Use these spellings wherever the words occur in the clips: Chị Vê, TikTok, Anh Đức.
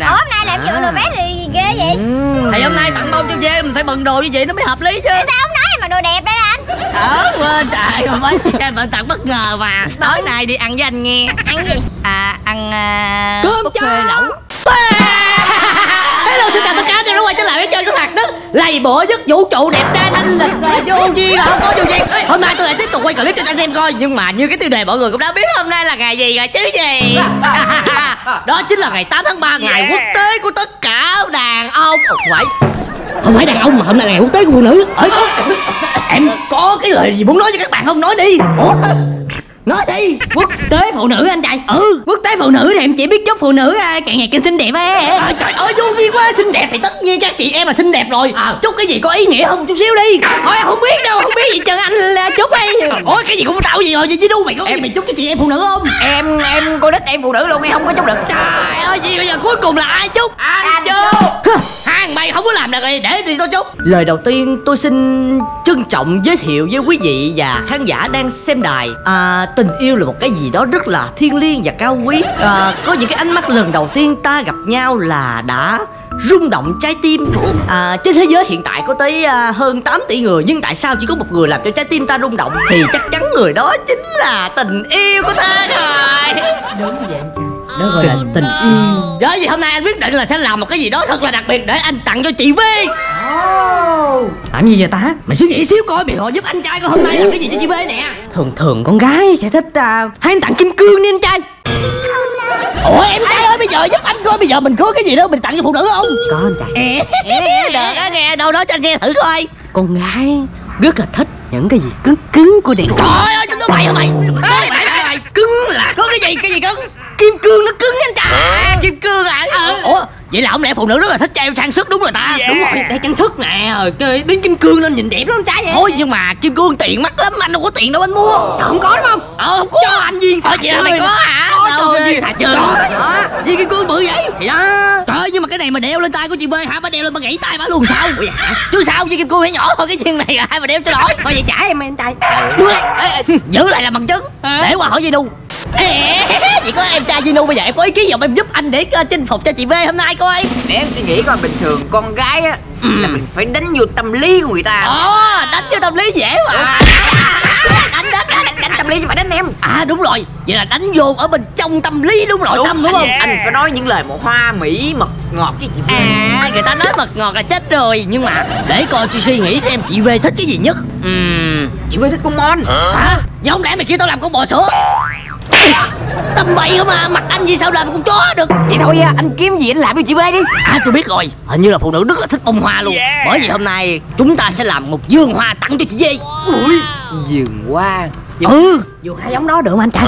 nè. Ủa, hôm nay làm vừa đồ bé thì ghê vậy? Thì hôm nay tặng bông cho Vê mình phải bận đồ như vậy nó mới hợp lý chứ. Tại sao không nói mà đồ đẹp đấy anh? Quên trời rồi mới bạn tặng bất ngờ mà. Tối nay đi ăn với anh nghe. Ăn gì? Ăn cơm chó lẩu. Hello, xin chào tất cả, đã quay trở lại với kênh của thằng Đức. Lầy bữa nhất vũ trụ đẹp trai thanh lịch vô duyên là không có vô duyên. Hôm nay tôi lại tiếp tục quay clip cho anh em coi, nhưng mà như cái tiêu đề mọi người cũng đã biết hôm nay là ngày gì rồi chứ gì. Đó chính là ngày 8 tháng 3, ngày quốc tế của tất cả đàn ông. Không phải đàn ông mà hôm nay là ngày quốc tế của phụ nữ. Em có cái lời gì muốn nói với các bạn không? Nói đi. Nói đi. Quốc tế phụ nữ anh trai. Quốc tế phụ nữ thì em chỉ biết chút phụ nữ càng ngày càng xinh đẹp á. Trời ơi vô duyên quá. Xinh đẹp thì tất nhiên các chị em là xinh đẹp rồi. Chút cái gì có ý nghĩa không chút xíu đi. Thôi em không biết đâu, không biết gì trơn anh là chút đi. Ủa cái gì cũng tạo gì rồi vậy chứ đu mày có em gì mày chút cái chị em phụ nữ không? Em cô đích em phụ nữ luôn em không có chút được. Trời ơi gì bây giờ cuối cùng là ai chút? Anh chút. Hai thằng bay không có làm được rồi để thì tôi chút. Lời đầu tiên tôi xin trân trọng giới thiệu với quý vị và khán giả đang xem đài. Tình yêu là một cái gì đó rất là thiêng liêng và cao quý. Có những cái ánh mắt lần đầu tiên ta gặp nhau là đã rung động trái tim. Trên thế giới hiện tại có tới hơn 8 tỷ người, nhưng tại sao chỉ có một người làm cho trái tim ta rung động? Thì chắc chắn người đó chính là tình yêu của ta rồi. Đúng vậy, đó gọi là tình yêu. Đó vì hôm nay anh quyết định là sẽ làm một cái gì đó thật là đặc biệt để anh tặng cho chị Vê. Làm gì vậy ta? Mày suy nghĩ xíu coi, mày họ giúp anh trai coi hôm nay làm cái gì cho chị Vê nè. Thường con gái sẽ thích hay anh tặng kim cương đi anh trai. Ủa em trai ơi bây giờ giúp anh coi, bây giờ mình có cái gì đó mình tặng cho phụ nữ không? Có anh trai. Được á, nghe đâu đó cho anh nghe thử coi. Con gái rất là thích những cái gì cứng cứng của điện. Trời ơi tao mày hả mày? Mày cứng là có cái gì cứng? Kim cương nó cứng anh trai. Kim cương à? Ủa vậy là không lẽ phụ nữ rất là thích treo trang sức đúng rồi ta? Đúng rồi, đeo trang sức nè, rồi đến kim cương nên nhìn đẹp lắm anh trai vậy. Thôi nhưng mà kim cương tiền mắc lắm, anh đâu có tiền đâu anh mua. Trời, không có đúng không? Không có. Cho anh viên xà chơi. Mày có hả? Đâu viên xà chơi. Viên kim cương bự vậy? Thì đó. Trời ơi nhưng mà cái này mà đeo lên tay của chị Vê hả? Bà đeo lên bà gãy tay bà luôn sao? Ủa dạ. Chứ sao viên kim cương phải nhỏ thôi cái viên này ai mà đeo cho đổi. Thôi vậy trả em anh trai. Giữ lại làm bằng chứng. Để qua hỏi gì đâu. Chỉ có em trai Gino bây giờ em có ý kiến dòng em giúp anh để chinh phục cho chị Vê hôm nay coi. Để em suy nghĩ coi, bình thường con gái á là mình phải đánh vô tâm lý của người ta. Đánh vô tâm lý dễ mà. Đánh tâm lý chứ phải đánh em. Đúng rồi, vậy là đánh vô ở bên trong tâm lý đúng rồi, đúng không? Anh phải nói những lời mà hoa mỹ mật ngọt với chị Vê. Người ta nói mật ngọt là chết rồi, nhưng mà để coi chị suy nghĩ xem chị Vê thích cái gì nhất. Chị Vê thích con mon. Hả? Vậy không lẽ mày kêu tao làm con bò sữa? Tâm bậy không à, mặt anh gì sao làm con chó được. Vậy thôi à, anh kiếm gì anh làm với chị Vê đi. Tôi biết rồi, hình như là phụ nữ rất là thích bông hoa luôn. Bởi vì hôm nay chúng ta sẽ làm một vườn hoa tặng cho chị Vê. Ui, vườn hoa. Vườn hoa giống đó được mà anh trai.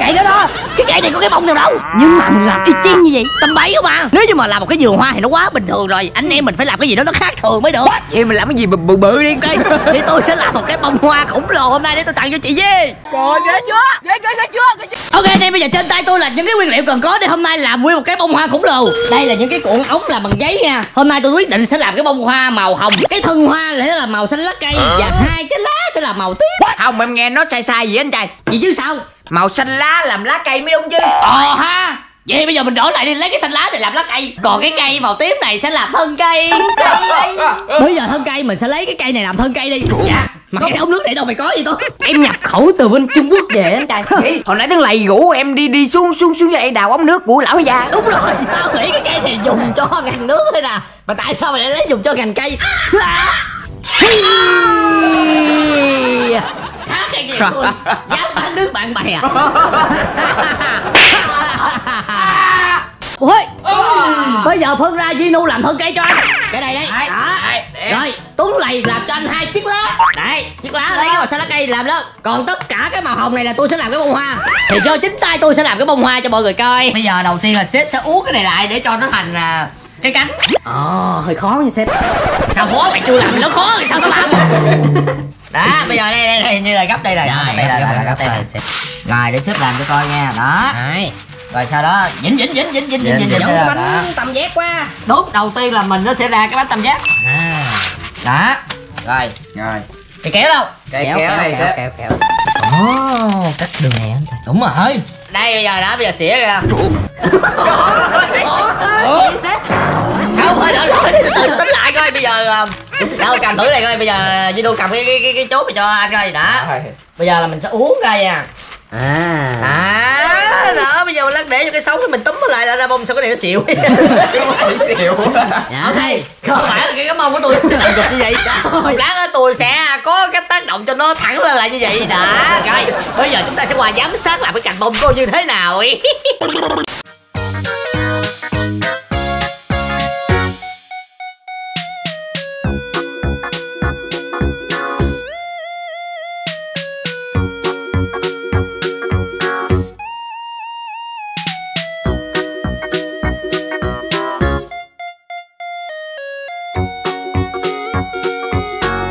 Kệ đó đó, cái kệ này có cái bông nào đâu. Nhưng mà mình làm y chang như vậy. Tâm bậy không à, nếu như mà làm một cái vườn hoa thì nó quá bình thường rồi. Anh em mình phải làm cái gì đó nó khác thường mới được. Vậy mình làm cái gì bự bự đi. Ok, thì tôi sẽ làm một cái bông hoa khổng lồ hôm nay để tôi tặng cho chị Vê. Trời ghê chưa, ghê chưa. Ok anh em, bây giờ trên tay tôi là những cái nguyên liệu cần có để hôm nay làm nguyên một cái bông hoa khổng lồ. Đây là những cái cuộn ống làm bằng giấy nha. Hôm nay tôi quyết định sẽ làm cái bông hoa màu hồng. Cái thân hoa sẽ là màu xanh lá cây và hai cái lá sẽ là màu tím. Không em nghe nó sai sai gì anh trai. Gì chứ sao? Màu xanh lá làm lá cây mới đúng chứ. Ha. Vậy bây giờ mình đổi lại đi, lấy cái xanh lá để làm lá cây, còn cái cây màu tím này sẽ làm thân cây. Bây giờ thân cây mình sẽ lấy cái cây này làm thân cây đi. Dạ. Mà có cái ống nước này đâu mày có gì tôi. Em nhập khẩu từ bên Trung Quốc về anh trai. Hồi nãy thằng lầy gũ em đi xuống vậy đào ống nước của lão già. Đúng rồi, tao nghĩ cái cây này dùng cho ngành nước thôi nè. Mà tại sao mày lại lấy dùng cho ngành cây? Cái gì luôn, dám bán nước bạn bè à? Ôi, bây giờ phân ra Gino làm thân cây cho anh. Cái này đây. Rồi Tuấn Lầy làm cho anh hai chiếc lá. Đây, chiếc lá lấy cái màu xanh lá cây làm đó. Còn tất cả cái màu hồng này là tôi sẽ làm cái bông hoa. Thì do chính tay tôi sẽ làm cái bông hoa cho mọi người coi. Bây giờ đầu tiên là sếp sẽ uống cái này lại để cho nó thành cái cánh. Hơi khó nha sếp. Sao khó mày chưa làm nó khó rồi sao tao làm? Đó, bây giờ đây như là gấp đây này. Gấp đây này. Rồi để sếp làm cho coi nha. Đó. Đấy. Rồi sau đó dính bánh tam giác quá. Đúng, đầu tiên là mình nó sẽ ra cái bánh tam giác. Đó. Rồi. Cái kéo đâu? Kéo này. Cắt đường này anh ta. Đúng rồi. Đây bây giờ xỉa ra. Ủa? Không, lỗi tự tính lại coi. Bây giờ đâu cầm thử này coi. Bây giờ Dudu cầm cái chốt cho anh coi đã. Bây giờ là mình sẽ uống ra nha. À đó, đó bây giờ mình lắc để cho cái sống mình túm nó lại ra bông, sao cái này nó xịu. Nó xịu. Dạ đây, không phải là cái mông của tôi sẽ làm được như vậy. Lát nữa tôi sẽ có cái tác động cho nó thẳng lên lại như vậy đã. Rồi, bây giờ chúng ta sẽ qua giám sát làm cái cành bông cô như thế nào.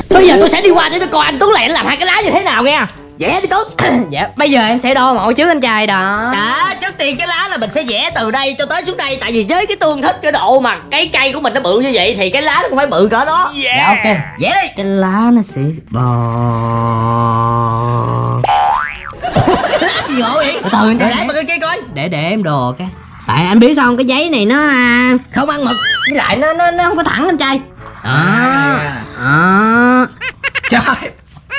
Bây giờ tôi sẽ đi qua để tôi coi anh Tuấn Lệ làm hai cái lá như thế nào nghe. Vẽ đi Tuấn. Dạ, bây giờ em sẽ đo mẫu trước anh trai đó. Đó, trước tiên cái lá là mình sẽ vẽ từ đây cho tới xuống đây. Tại vì với cái tương thích cái độ mà cái cây của mình nó bự như vậy thì cái lá nó cũng phải bự cỡ đó. Yeah. Dạ, ok, vẽ đi. Cái lá nó sẽ bò. Cái lá gì vậy? Từ từ anh coi kia coi. Để em đồ cái. Tại anh biết sao không? Cái giấy này nó không ăn mực. Với lại nó không có thẳng anh trai. Đó. Trời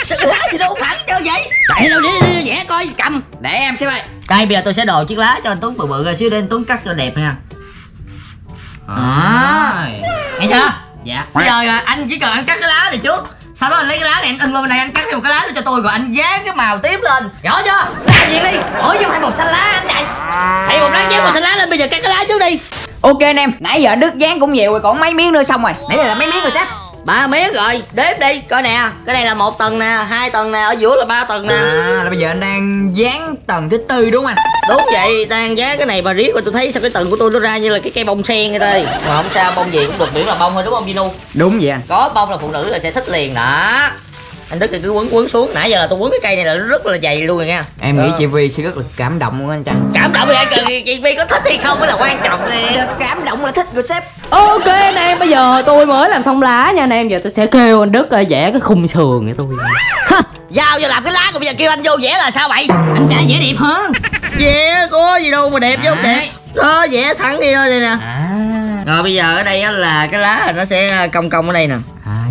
sao cái lá gì đâu phản cho vậy? Tại đâu để vẽ coi cầm. Để em xem coi. Đây bây giờ tôi sẽ đồ chiếc lá cho anh Tuấn bự bự rồi xíu để anh Tuấn cắt cho đẹp nha. Nghe chưa? Dạ. Bây giờ anh chỉ cần anh cắt cái lá này trước. Sau đó anh lấy cái lá này anh in qua bên này, anh cắt thêm một cái lá nữa cho tôi rồi anh dán cái màu tím lên. Rõ chưa? Làm gì đi. Ủa chứ hai màu xanh lá anh này. Thầy một lá dán màu xanh lá lên, bây giờ cắt cái lá trước đi. Ok anh em, nãy giờ Đức dán cũng nhiều rồi, còn mấy miếng nữa xong rồi. Nãy giờ là mấy miếng rồi sếp? 3 miếng rồi, đếm đi, coi nè, cái này là 1 tầng nè, 2 tầng nè, ở giữa là 3 tầng nè. À, là bây giờ anh đang dán tầng thứ 4 đúng không anh? Đúng vậy, đang dán cái này bà riết mà tôi thấy sao cái tầng của tôi nó ra như là cái cây bông sen vậy thôi. Mà không sao, bông gì cũng được, miễn là bông thôi đúng không Vinu? Đúng vậy anh. Có bông là phụ nữ là sẽ thích liền đó. Anh Đức thì cứ quấn xuống, nãy giờ là tôi quấn cái cây này là rất là dày luôn rồi nha. Em nghĩ chị Vi sẽ rất là cảm động luôn anh Trần. Cảm động thì ai cần, chị Vi có thích hay không mới là quan trọng nè. Cảm động là thích rồi sếp. Ok anh em, bây giờ tôi mới làm xong lá nha anh em. Giờ tôi sẽ kêu anh Đức vẽ cái khung sườn cho tôi. Giao giờ làm cái lá rồi bây giờ kêu anh vô vẽ là sao vậy? Anh trai vẽ đẹp hơn. Vẽ có gì đâu mà đẹp chứ không đẹp. Đó vẽ thẳng đi thôi đây nè. Rồi bây giờ ở đây là cái lá nó sẽ cong ở đây nè.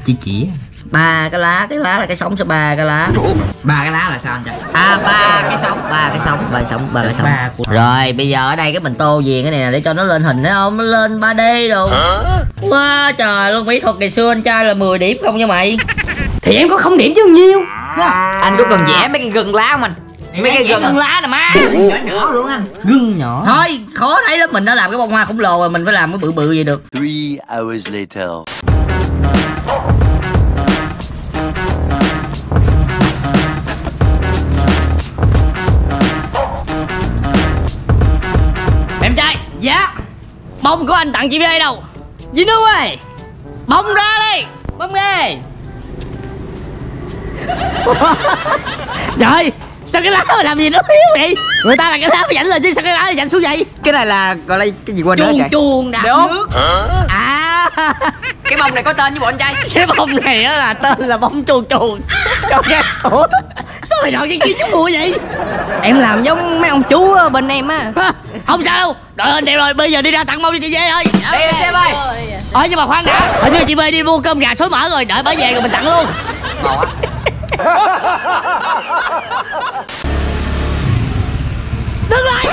Chỉ 3 cái lá, cái lá là cái sống sẽ 3 cái lá. 3 cái lá là sao anh trai? 3 cái sống. Rồi bây giờ ở đây cái mình tô viền cái này là để cho nó lên hình, thấy không, nó lên 3D đồ. Quá trời luôn, mỹ thuật ngày xưa anh trai là 10 điểm không nha mày. Thì em có 0 điểm chứ nhiêu. Anh có cần vẽ mấy cái gừng lá không anh? Mấy cái gừng lá nè má. Nhỏ nhỏ luôn anh. Gừng nhỏ. Thôi khó thấy lắm, mình đã làm cái bông hoa khổng lồ rồi, mình phải làm cái bự bự vậy được. 3 hours later. Dạ, bông của anh tặng chị Vê đâu? Vinu ơi, bông ra đây, bông ghê. Trời, sao cái lá làm gì nó yếu vậy? Người ta là cái lá phải dảnh lên chứ, sao cái lá lại dảnh xuống vậy? Cái này là gọi là cái gì quên nữa kìa. Chuông đạp nước. Cái bông này có tên với bọn anh trai. Cái bông này đó là tên là bông chuồn chuồn. Ủa, sao mày đòi cái kia chú mua vậy? Em làm giống mấy ông chú bên em á. Không sao đâu, đội hình đẹp rồi, bây giờ đi ra tặng bông cho chị Vê thôi. Đi xem ơi. Ờ nhưng mà khoan đã, hình như chị Vê đi mua cơm gà xối mỡ rồi, đợi bà về rồi mình tặng luôn. Ngon quá. Đứng lại.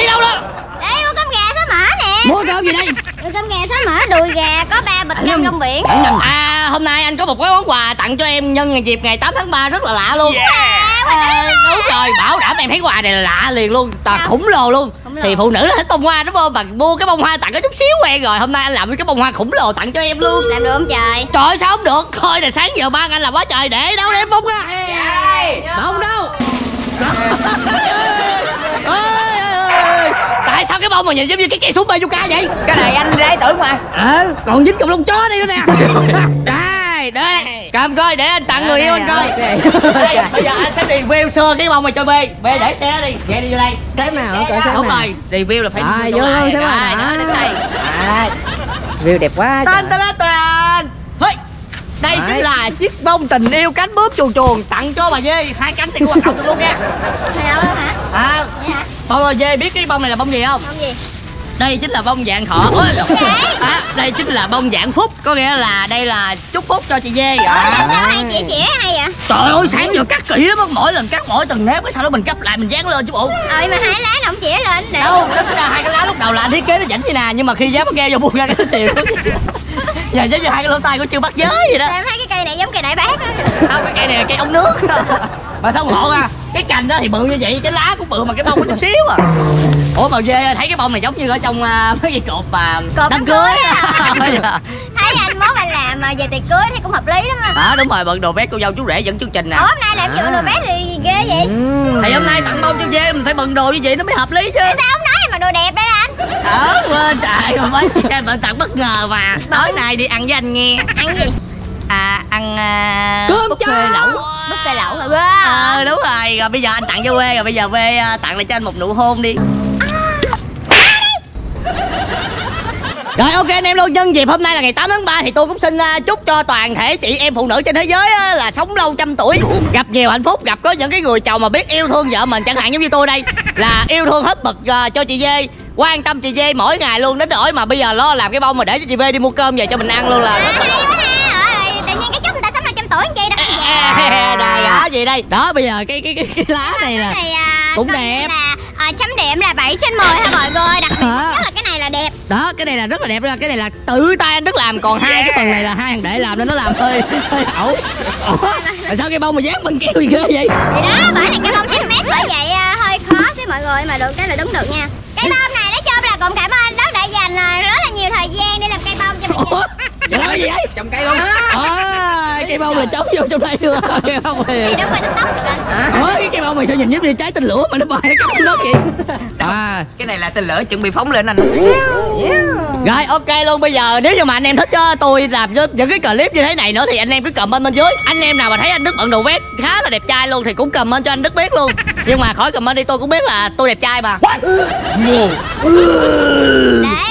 Đi đâu đó? Đi mua cơm gà xối mỡ nè. Mua cơm gì đây? Mua cơm gà xối mỡ đùi gà có 3 bịch ngâm rong biển. Hôm nay anh có một cái món quà tặng cho em nhân dịp ngày 8 tháng 3 rất là lạ luôn. Đúng rồi, bảo đảm em thấy quà này là lạ liền luôn, khủng lồ luôn. Thì phụ nữ nó thích bông hoa đúng không? Mà mua cái bông hoa tặng có chút xíu quen rồi. Hôm nay anh làm cái bông hoa khủng lồ tặng cho em luôn. Làm được không trời? Trời sao không được? Thôi là sáng giờ ban anh làm quá trời, để đâu đem bông ra. Bông đâu? Tại sao cái bông mà nhìn giống như cái cây súng bazooka vậy? Cái này anh rái tưởng mà. Còn dính cục lông chó đi nữa nè. Đây, đây. Cầm coi để anh tặng người yêu anh coi. Bây giờ anh sẽ review sơ cái bông này cho B. B để xe đi. Xe đi vô đây. Cái nào ở cỡ xe. Đúng rồi, review là phải vô luôn xe này. Đó, đến đây. Review đẹp quá. Tên tên tên. Hây. Đây chính là chiếc bông tình yêu cánh bướm chuồn chuồn tặng cho bà Dê, hai cánh thì có hoạt động được luôn nha. Đó hả? À, dạ. Bà Dê biết cái bông này là bông gì không? Bông gì? Đây chính là bông dạng thọ. Đây chính là bông dạng phúc, có nghĩa là đây là chúc phúc cho chị Dê. Ủa, sao hai chị trẻ hay vậy? Trời ơi, sáng giờ cắt kỹ lắm, mỗi lần cắt mỗi từng nếp, cái sau đó mình gấp lại mình dán lên chứ bộ. Ờ mà hai lá nó không chĩa lên được. Đâu, tính ra hai cái lá lúc đầu là thiết kế nó chảnh vậy nè, nhưng mà khi dán nó keo vô buông ra cái xìu. Giờ giống như hai cái lỗ tai của chưa bắt giới vậy đó. Em thấy cái cây này giống cây đại bác á. Không, cái cây này là cây ống nước. Mà sao ngộ à, cái cành đó thì bự như vậy, cái lá cũng bự mà cái bông có chút xíu à. Ủa bà Dê thấy cái bông này giống như ở trong mấy cái cột mà đám cưới à. Thấy anh mốt anh làm mà về tiệc cưới thấy cũng hợp lý lắm á. Đó đúng rồi, bận đồ vét cô dâu chú rể dẫn chương trình nè. Ủa hôm nay làm vụ đồ vét thì ghê vậy. Thì hôm nay tặng bông chú Dê mình phải bận đồ như vậy nó mới hợp lý chứ. Tại sao không nói mà đồ đẹp đấy anh? Ờ quên trời rồi mới bận tặng bất ngờ mà. Tối nay đi ăn với anh nghe. Ăn gì? À ăn cơm chó lẩu. Buffet lẩu hả? Ờ đúng rồi, rồi bây giờ anh tặng cho Quê, rồi bây giờ Quê tặng lại cho anh một nụ hôn đi. Rồi ok anh em luôn, nhân dịp hôm nay là ngày 8 tháng 3 thì tôi cũng xin chúc cho toàn thể chị em phụ nữ trên thế giới là sống lâu trăm tuổi, gặp nhiều hạnh phúc, gặp có những cái người chồng mà biết yêu thương vợ mình, chẳng hạn giống như tôi đây là yêu thương hết bực cho chị Dê, quan tâm chị Dê mỗi ngày luôn, đến nỗi mà bây giờ lo làm cái bông mà để cho chị Vê đi mua cơm về cho mình ăn luôn là tự nhiên cái chúc người ta sống 500 tuổi chi đó đó gì đây đó. Bây giờ cái lá này là cũng đẹp, chấm điểm là 7/10 ha mọi người, đặc biệt nhất là cái này là đẹp đó, cái này là rất là đẹp ra, cái này là tự tay anh Đức làm, còn hai cái phần này là hai thằng để làm nên nó làm hơi ẩu. Tại sao cái bông mà dán bằng keo gì ghê vậy? Thì đó bởi này cái bông thấy mét bởi vậy hơi khó xíu mọi người, mà được cái là đúng được nha. Cái bông này nói chung là cũng cảm ơn Đức đã dành rất là nhiều thời gian để làm cây bông cho mình. Trời gì vậy? Trồng cây luôn à, cây bông là trống vô trong đây luôn. Cây bông thì đúng rồi, TikTok cái cây bông này sao nhìn giống như trái tên lửa mà nó bay cái cắm nước vậy. À cái này là tên lửa chuẩn bị phóng lên anh. Rồi ok luôn, bây giờ nếu như mà anh em thích cho tôi làm những cái clip như thế này nữa thì anh em cứ comment bên dưới. Anh em nào mà thấy anh Đức bận đồ vest khá là đẹp trai luôn thì cũng comment cho anh Đức biết luôn. Nhưng mà khỏi comment đi, tôi cũng biết là tôi đẹp trai mà. Đấy.